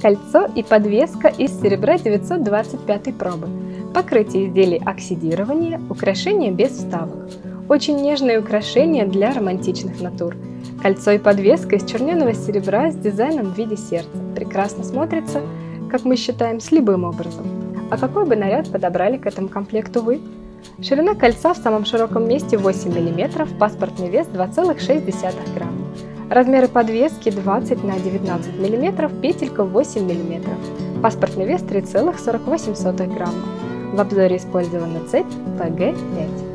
кольцо и подвеска из серебра 925 пробы, покрытие изделий оксидирования, украшения без вставок. Очень нежное украшение для романтичных натур. Кольцо и подвеска из черненого серебра с дизайном в виде сердца. Прекрасно смотрится, как мы считаем, с любым образом. А какой бы наряд подобрали к этому комплекту вы? Ширина кольца в самом широком месте 8 мм, паспортный вес 2,6 грамма. Размеры подвески 20 на 19 мм, петелька 8 мм. Паспортный вес 3,48 грамма. В обзоре использована цепь ПГ5.